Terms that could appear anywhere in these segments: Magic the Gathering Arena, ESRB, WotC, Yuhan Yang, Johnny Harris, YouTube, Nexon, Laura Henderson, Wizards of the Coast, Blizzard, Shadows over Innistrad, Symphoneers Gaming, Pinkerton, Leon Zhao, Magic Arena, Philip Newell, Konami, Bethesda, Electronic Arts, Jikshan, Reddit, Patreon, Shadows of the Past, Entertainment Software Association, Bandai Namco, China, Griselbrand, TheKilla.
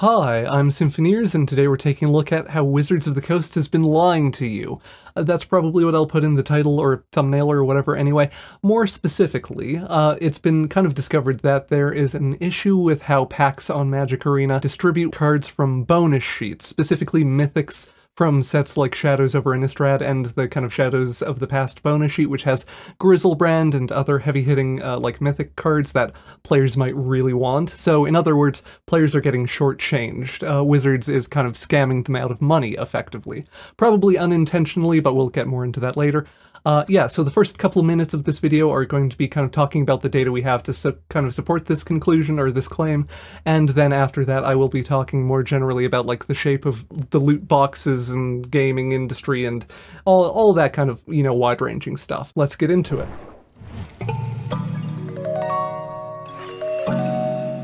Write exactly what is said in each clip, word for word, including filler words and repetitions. Hi, I'm Symphoneers, and today we're taking a look at how Wizards of the Coast has been lying to you. Uh, that's probably what I'll put in the title or thumbnail or whatever anyway. More specifically, uh, it's been kind of discovered that there is an issue with how packs on Magic Arena distribute cards from bonus sheets, specifically mythics from sets like Shadows over Innistrad and the kind of Shadows of the Past bonus sheet, which has Griselbrand and other heavy-hitting, uh, like, mythic cards that players might really want. So, in other words, players are getting shortchanged. Uh, Wizards is kind of scamming them out of money, effectively. Probably unintentionally, but we'll get more into that later. Uh, yeah, so the first couple minutes of this video are going to be kind of talking about the data we have to su kind of support this conclusion or this claim, and then after that I will be talking more generally about, like, the shape of the loot boxes and gaming industry and all, all that kind of, you know, wide-ranging stuff. Let's get into it.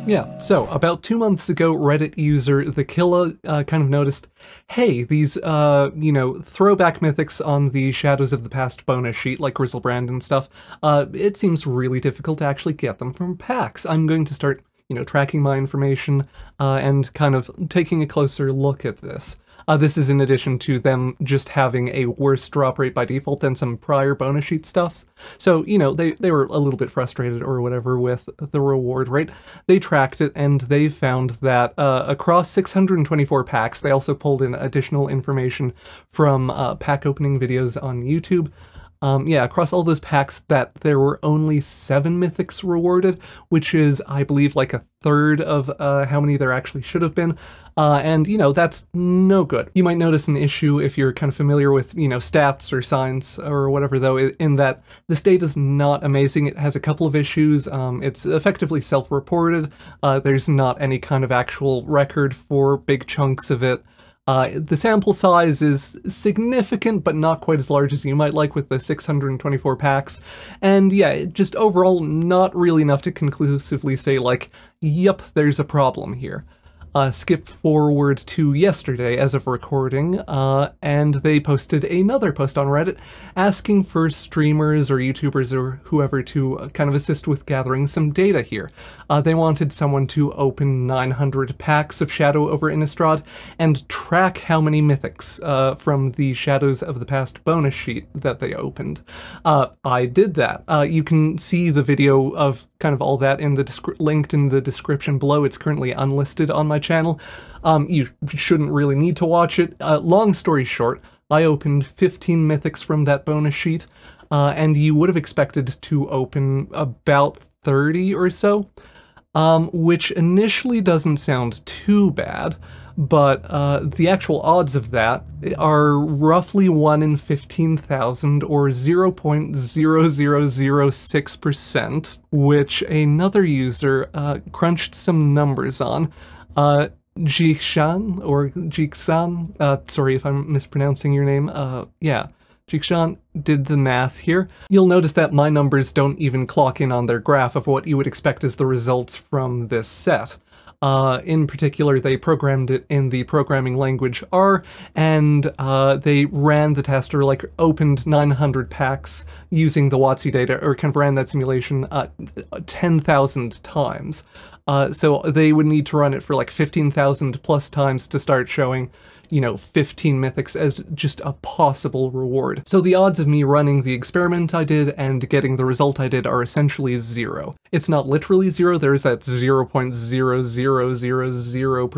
Yeah, so about two months ago, Reddit user TheKilla uh, kind of noticed, hey, these, uh, you know, throwback mythics on the Shadows of the Past bonus sheet, like Griselbrand and stuff, uh, it seems really difficult to actually get them from packs. I'm going to start, you know, tracking my information uh, and kind of taking a closer look at this. Uh, this is in addition to them just having a worse drop rate by default than some prior bonus sheet stuffs. So, you know, they, they were a little bit frustrated or whatever with the reward rate. They tracked it, and they found that uh, across six hundred twenty-four packs, they also pulled in additional information from uh, pack opening videos on YouTube. Um, yeah, across all those packs, that there were only seven mythics rewarded, which is, I believe, like a third of uh, how many there actually should have been. Uh, and, you know, that's no good. You might notice an issue if you're kind of familiar with, you know, stats or science or whatever, though, in that this data's not amazing. It has a couple of issues. Um, it's effectively self-reported. Uh, there's not any kind of actual record for big chunks of it. Uh, the sample size is significant, but not quite as large as you might like with the six hundred twenty-four packs. And yeah, just overall, not really enough to conclusively say, like, yep, there's a problem here. Uh, skip forward to yesterday as of recording, uh, and they posted another post on Reddit asking for streamers or YouTubers or whoever to kind of assist with gathering some data here. Uh, they wanted someone to open nine hundred packs of Shadow over Innistrad and track how many mythics uh, from the Shadows of the Past bonus sheet that they opened. Uh, I did that. Uh, you can see the video of kind of all that in the linked in the description below. It's currently unlisted on my channel. Um, you shouldn't really need to watch it. Uh, long story short, I opened fifteen mythics from that bonus sheet, uh, and you would have expected to open about thirty or so, um, which initially doesn't sound too bad, but uh, the actual odds of that are roughly one in fifteen thousand, or zero point zero zero zero six percent, which another user uh, crunched some numbers on. Uh, Jikshan, or Jikshan, uh, sorry if I'm mispronouncing your name, uh, yeah, Jikshan did the math here. You'll notice that my numbers don't even clock in on their graph of what you would expect as the results from this set. Uh, in particular, they programmed it in the programming language R, and uh, they ran the test, or, like, opened nine hundred packs using the W O T C data, or kind of ran that simulation uh, ten thousand times. Uh, so they would need to run it for, like, fifteen thousand plus times to start showing, you know, fifteen mythics as just a possible reward. So the odds of me running the experiment I did and getting the result I did are essentially zero. It's not literally zero, there is that zero point zero zero zero zero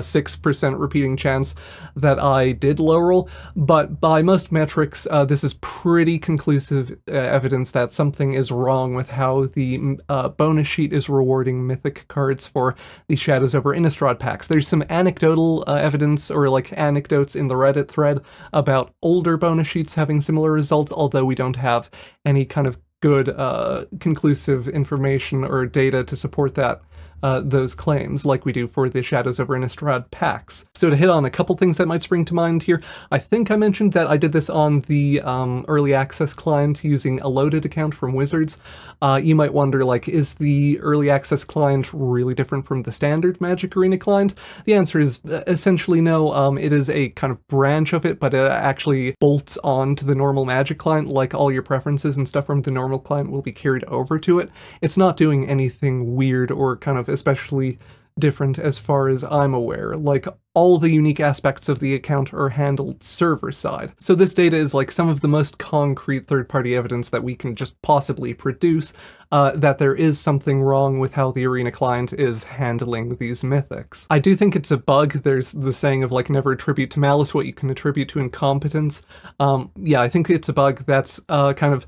six percent repeating chance that I did low roll, but by most metrics, uh, this is pretty conclusive uh, evidence that something is wrong with how the uh, bonus sheet is rewarding mythic cards for the Shadows over Innistrad packs. There's some anecdotal uh, evidence or, like, anecdotes in the Reddit thread about older bonus sheets having similar results, although we don't have any kind of good uh, conclusive information or data to support that uh, those claims, like we do for the Shadows over Innistrad packs. So to hit on a couple things that might spring to mind here, I think I mentioned that I did this on the um, Early Access client using a loaded account from Wizards. Uh, you might wonder, like, is the Early Access client really different from the standard Magic Arena client? The answer is essentially no. Um, it is a kind of branch of it, but it actually bolts on to the normal Magic client. Like, all your preferences and stuff from the normal client will be carried over to it. It's not doing anything weird or kind of especially different as far as I'm aware. Like, all the unique aspects of the account are handled server-side. So this data is like some of the most concrete third-party evidence that we can just possibly produce uh, that there is something wrong with how the Arena client is handling these mythics. I do think it's a bug. There's the saying of, like, never attribute to malice what you can attribute to incompetence. Um, yeah, I think it's a bug. That's uh, kind of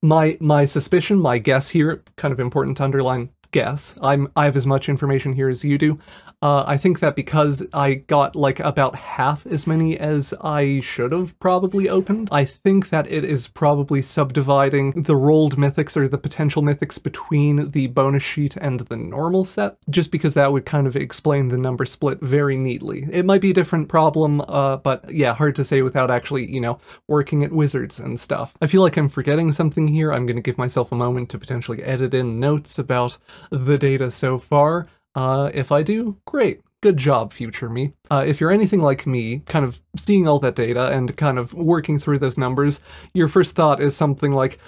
my my suspicion, my guess here. Kind of important to underline guess. I'm, I have as much information here as you do. Uh, I think that because I got like about half as many as I should have probably opened, I think that it is probably subdividing the rolled mythics or the potential mythics between the bonus sheet and the normal set, just because that would kind of explain the number split very neatly. It might be a different problem, uh, but yeah, hard to say without actually, you know, working at Wizards and stuff. I feel like I'm forgetting something here. I'm going to give myself a moment to potentially edit in notes about the data so far. Uh, if I do, great. Good job, future me. Uh, if you're anything like me, kind of seeing all that data and kind of working through those numbers, your first thought is something like,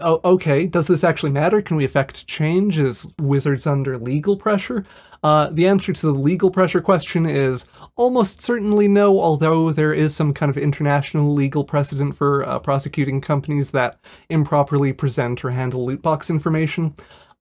oh, okay, does this actually matter? Can we affect change? Is Wizards under legal pressure? Uh, the answer to the legal pressure question is almost certainly no, although there is some kind of international legal precedent for uh, prosecuting companies that improperly present or handle loot box information.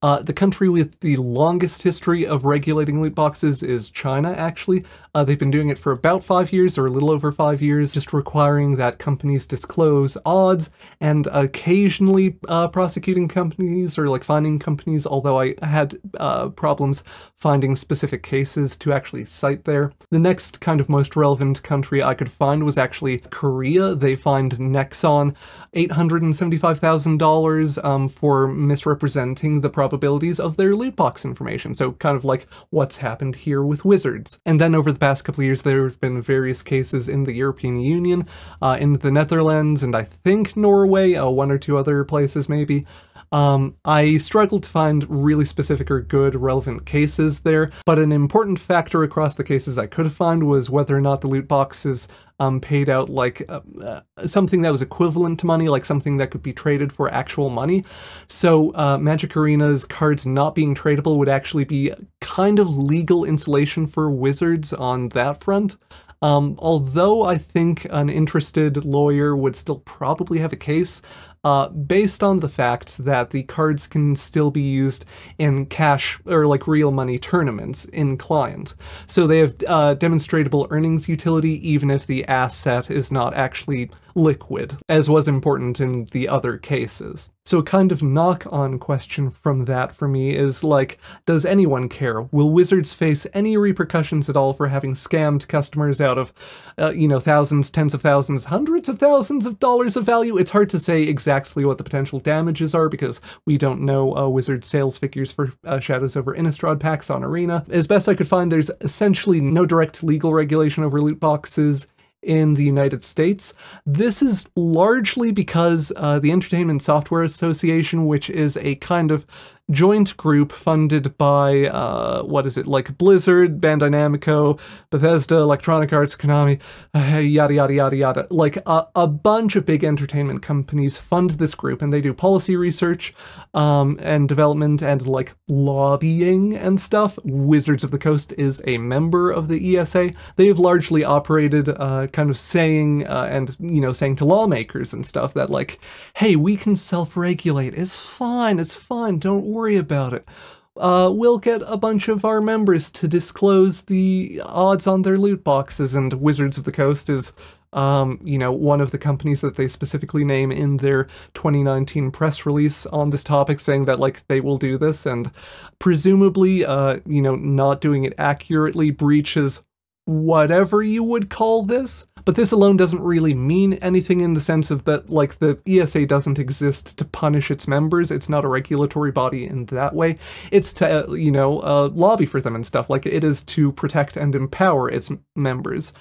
Uh, the country with the longest history of regulating loot boxes is China, actually. Uh, they've been doing it for about five years, or a little over five years, just requiring that companies disclose odds, and occasionally uh, prosecuting companies, or like finding companies, although I had uh, problems finding specific cases to actually cite there. The next kind of most relevant country I could find was actually Korea. They fined Nexon eight hundred seventy-five thousand dollars um, for misrepresenting the problem probabilities of their loot box information, so kind of like what's happened here with Wizards. And then over the past couple of years there have been various cases in the European Union, uh, in the Netherlands, and I think Norway, uh, one or two other places maybe. Um, I struggled to find really specific or good relevant cases there, but an important factor across the cases I could find was whether or not the loot boxes um, paid out like uh, uh, something that was equivalent to money, like something that could be traded for actual money. So uh, Magic Arena's cards not being tradable would actually be kind of legal insulation for Wizards on that front. Um, although I think an interested lawyer would still probably have a case, uh, based on the fact that the cards can still be used in cash, or like real money tournaments in client. So they have uh, demonstratable earnings utility even if the asset is not actually liquid, as was important in the other cases. So a kind of knock-on question from that for me is like, does anyone care? Will Wizards face any repercussions at all for having scammed customers out of, uh, you know, thousands, tens of thousands, hundreds of thousands of dollars of value? It's hard to say exactly what the potential damages are because we don't know uh, Wizards sales figures for uh, Shadows over Innistrad packs on Arena. As best I could find, there's essentially no direct legal regulation over loot boxes in the United States. This is largely because uh, the Entertainment Software Association, which is a kind of joint group funded by, uh, what is it, like Blizzard, Bandai Namco, Bethesda, Electronic Arts, Konami, uh, yada yada yada yada. Like, a, a bunch of big entertainment companies fund this group, and they do policy research, um, and development, and like lobbying and stuff. Wizards of the Coast is a member of the E S A. They have largely operated, uh, kind of saying, uh, and, you know, saying to lawmakers and stuff that like, hey, we can self-regulate, it's fine, it's fine, don't worry worry about it. Uh, we'll get a bunch of our members to disclose the odds on their loot boxes, and Wizards of the Coast is, um, you know, one of the companies that they specifically name in their twenty nineteen press release on this topic, saying that, like, they will do this, and presumably, uh, you know, not doing it accurately breaches whatever you would call this. But this alone doesn't really mean anything in the sense of that, like, the E S A doesn't exist to punish its members. It's not a regulatory body in that way. It's to, uh, you know, uh, lobby for them and stuff. Like, it is to protect and empower its members.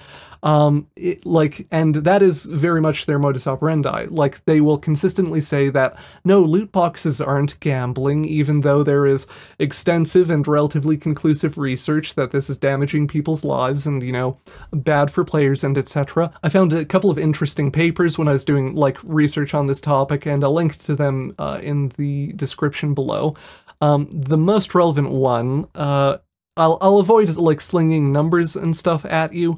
Um, it, like, and that is very much their modus operandi. Like, they will consistently say that, no, loot boxes aren't gambling, even though there is extensive and relatively conclusive research that this is damaging people's lives and, you know, bad for players and et cetera. I found a couple of interesting papers when I was doing, like, research on this topic, and I'll link to them uh, in the description below. Um, the most relevant one, uh, I'll, I'll avoid like slinging numbers and stuff at you,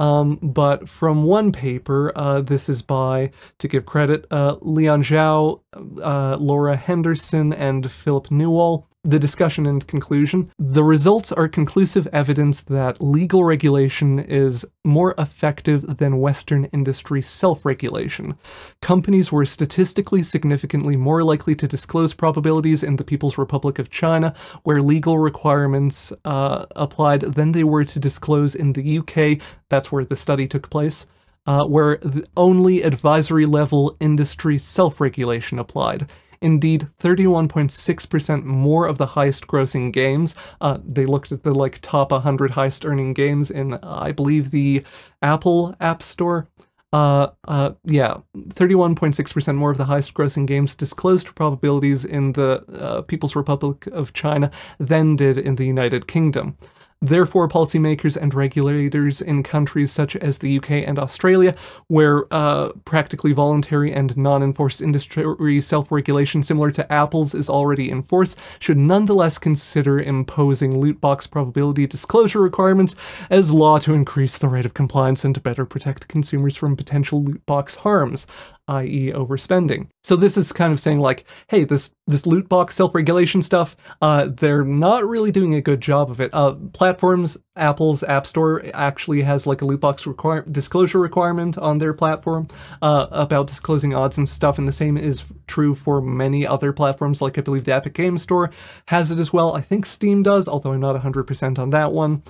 um, but from one paper, uh, this is by, to give credit, uh, Leon Zhao, uh, Laura Henderson, and Philip Newell. The discussion and conclusion: the results are conclusive evidence that legal regulation is more effective than Western industry self-regulation. Companies were statistically significantly more likely to disclose probabilities in the People's Republic of China, where legal requirements uh, applied, than they were to disclose in the U K, that's where the study took place, uh, where the only advisory-level industry self-regulation applied. Indeed, thirty-one point six percent more of the highest-grossing games, uh, they looked at the like top one hundred highest-earning games in, uh, I believe, the Apple App Store. Uh, uh, yeah, thirty-one point six percent more of the highest-grossing games disclosed probabilities in the uh, People's Republic of China than did in the United Kingdom. Therefore, policymakers and regulators in countries such as the U K and Australia, where uh, practically voluntary and non-enforced industry self-regulation similar to Apple's is already in force, should nonetheless consider imposing loot box probability disclosure requirements as law to increase the rate of compliance and to better protect consumers from potential loot box harms, that is overspending. So this is kind of saying like, hey, this this loot box self-regulation stuff, uh, they're not really doing a good job of it. Uh, platforms, Apple's App Store actually has like a loot box require disclosure requirement on their platform uh, about disclosing odds and stuff, and the same is true for many other platforms, like I believe the Epic Games Store has it as well. I think Steam does, although I'm not one hundred percent on that one.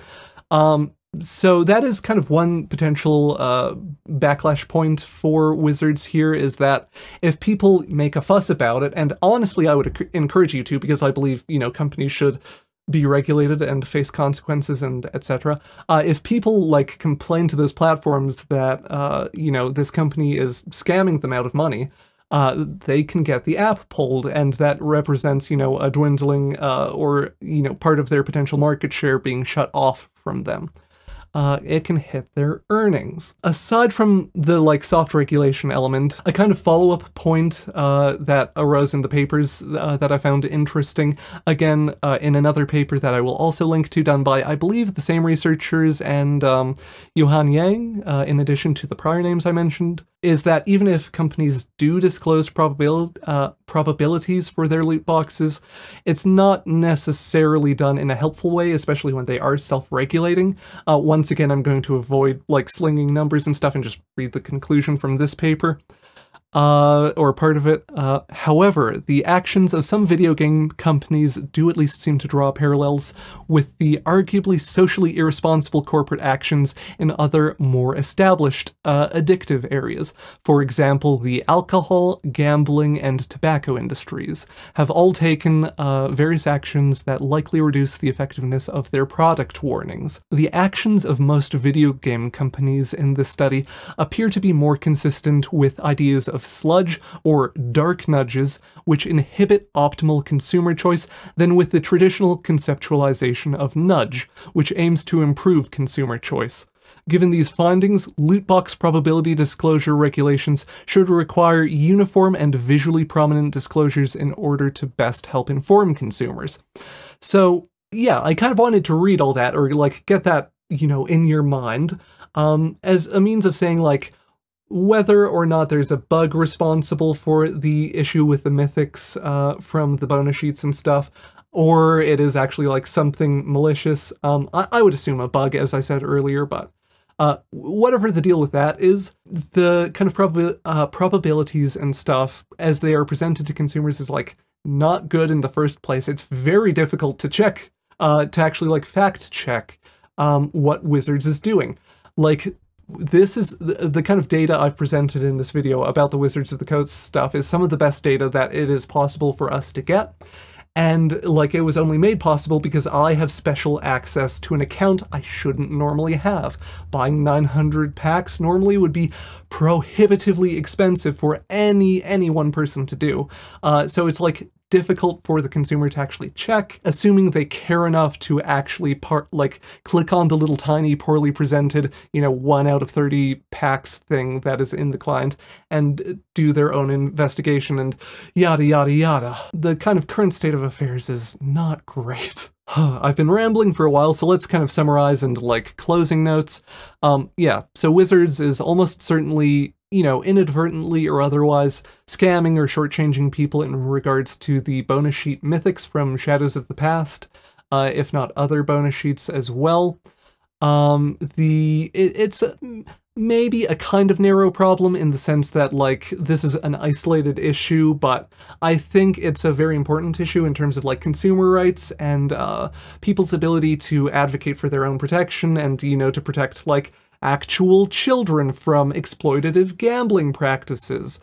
Um, So that is kind of one potential uh, backlash point for Wizards here, is that if people make a fuss about it, and honestly I would encourage you to, because I believe, you know, companies should be regulated and face consequences and et cetera. Uh, if people like complain to those platforms that, uh, you know, this company is scamming them out of money, Uh, they can get the app pulled, and that represents, you know, a dwindling uh, or, you know, part of their potential market share being shut off from them. Uh, it can hit their earnings. Aside from the, like, soft regulation element, a kind of follow-up point uh, that arose in the papers uh, that I found interesting, again, uh, in another paper that I will also link to, done by, I believe, the same researchers and um, Yuhan Yang, uh, in addition to the prior names I mentioned, is that even if companies do disclose probabil uh, probabilities for their loot boxes, it's not necessarily done in a helpful way, especially when they are self-regulating. Uh, once again, I'm going to avoid like slinging numbers and stuff and just read the conclusion from this paper, uh, or part of it. Uh, however, the actions of some video game companies do at least seem to draw parallels with the arguably socially irresponsible corporate actions in other more established uh, addictive areas. For example, the alcohol, gambling, and tobacco industries have all taken uh, various actions that likely reduce the effectiveness of their product warnings. The actions of most video game companies in this study appear to be more consistent with ideas of sludge or dark nudges, which inhibit optimal consumer choice, than with the traditional conceptualization of nudge, which aims to improve consumer choice. Given these findings, loot box probability disclosure regulations should require uniform and visually prominent disclosures in order to best help inform consumers. So, yeah, I kind of wanted to read all that, or, like, get that, you know, in your mind, um, as a means of saying, like, whether or not there's a bug responsible for the issue with the mythics uh, from the bonus sheets and stuff, or it is actually like something malicious. Um, I, I would assume a bug, as I said earlier, but uh, whatever the deal with that is, the kind of prob uh, probabilities and stuff as they are presented to consumers is like not good in the first place. It's very difficult to check, uh, to actually like fact check um, what Wizards is doing. Like, this is the, the kind of data I've presented in this video about the Wizards of the Coast stuff is some of the best data that it is possible for us to get. And like, it was only made possible because I have special access to an account I shouldn't normally have. Buying nine hundred packs normally would be prohibitively expensive for any any one person to do. Uh, so it's like difficult for the consumer to actually check, assuming they care enough to actually part like click on the little tiny poorly presented, you know, one out of thirty packs thing that is in the client and do their own investigation and yada yada yada. The kind of current state of affairs is not great. I've been rambling for a while, so let's kind of summarize and, like, closing notes. Um, yeah, so Wizards is almost certainly, you know, inadvertently or otherwise, scamming or shortchanging people in regards to the bonus sheet mythics from Shadows of the Past, uh, if not other bonus sheets as well. Um, the... It, it's... Uh, maybe a kind of narrow problem in the sense that, like, this is an isolated issue, but I think it's a very important issue in terms of, like, consumer rights and uh, people's ability to advocate for their own protection and, you know, to protect, like, actual children from exploitative gambling practices.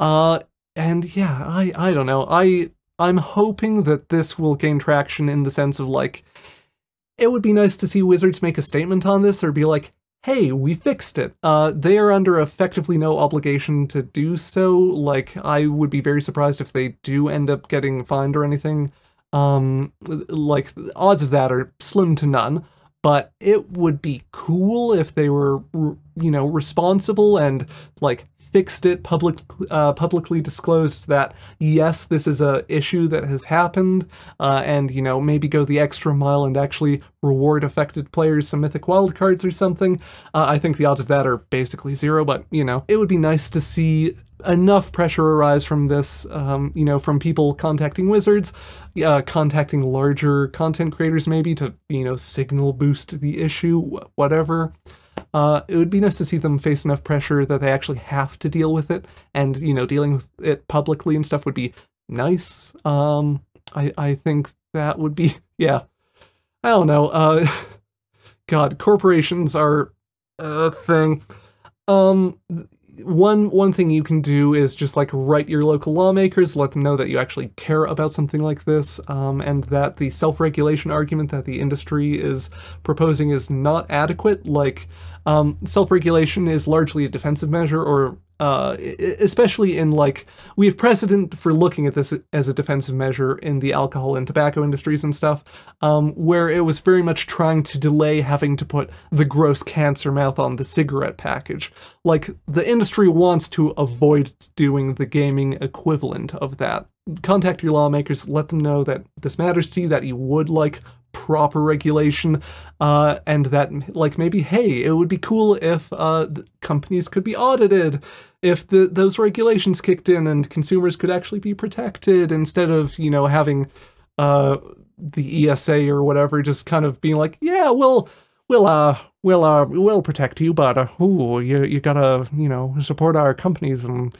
Uh, and yeah, I, I don't know. I, I'm hoping that this will gain traction in the sense of, like, it would be nice to see Wizards make a statement on this or be like, hey, we fixed it. Uh, they are under effectively no obligation to do so. Like, I would be very surprised if they do end up getting fined or anything. Um, like, the odds of that are slim to none, but it would be cool if they were, you know, responsible and, like, fixed it, public, uh, publicly disclosed that, yes, this is a issue that has happened, uh, and, you know, maybe go the extra mile and actually reward affected players some mythic wildcards or something. Uh, I think the odds of that are basically zero, but, you know, it would be nice to see enough pressure arise from this, um, you know, from people contacting Wizards, uh, contacting larger content creators maybe to, you know, signal boost the issue, whatever. Uh, it would be nice to see them face enough pressure that they actually have to deal with it, and, you know, dealing with it publicly and stuff would be nice. Um, I, I think that would be, yeah, I don't know, uh, God, corporations are a thing. Um, one, one thing you can do is just, like, write your local lawmakers, let them know that you actually care about something like this, um, and that the self-regulation argument that the industry is proposing is not adequate, like, Um, self-regulation is largely a defensive measure, or uh, especially in, like, we have precedent for looking at this as a defensive measure in the alcohol and tobacco industries and stuff, um, where it was very much trying to delay having to put the gross cancer mouth on the cigarette package. Like, the industry wants to avoid doing the gaming equivalent of that. Contact your lawmakers, let them know that this matters to you, that you would like proper regulation, uh, and that, like, maybe, hey, it would be cool if uh, companies could be audited, if the, those regulations kicked in and consumers could actually be protected instead of, you know, having uh, the E S A or whatever just kind of being like, yeah, we'll, we'll, uh, we'll, uh, we'll protect you, but, uh, ooh, you, you gotta, you know, support our companies and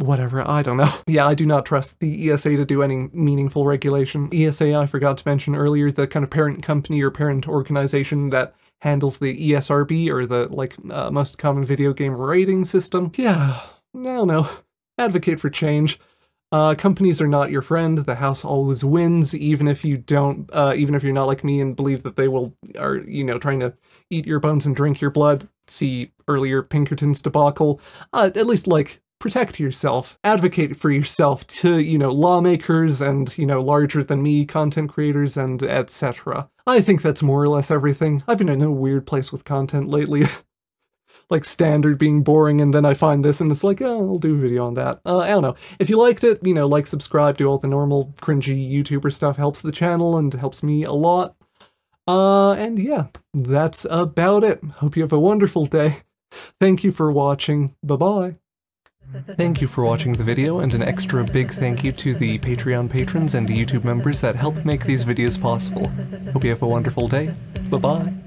whatever, I don't know. Yeah, I do not trust the E S A to do any meaningful regulation. E S A, I forgot to mention earlier, the kind of parent company or parent organization that handles the E S R B, or the, like, uh, most common video game rating system. Yeah, I don't know. Advocate for change. Uh, companies are not your friend. The house always wins, even if you don't, uh, even if you're not like me and believe that they will, are, you know, trying to eat your bones and drink your blood. See earlier Pinkerton's debacle. Uh, at least, like, protect yourself, advocate for yourself to, you know, lawmakers and, you know, larger-than-me content creators and et cetera. I think that's more or less everything. I've been in a weird place with content lately. Like, standard being boring, and then I find this and it's like, oh, I'll do a video on that. Uh, I don't know. If you liked it, you know, like, subscribe, do all the normal cringy YouTuber stuff, helps the channel and helps me a lot. Uh, and yeah, that's about it. Hope you have a wonderful day. Thank you for watching. Bye-bye. Thank you for watching the video, and an extra big thank you to the Patreon patrons and YouTube members that help make these videos possible. Hope you have a wonderful day. Bye-bye.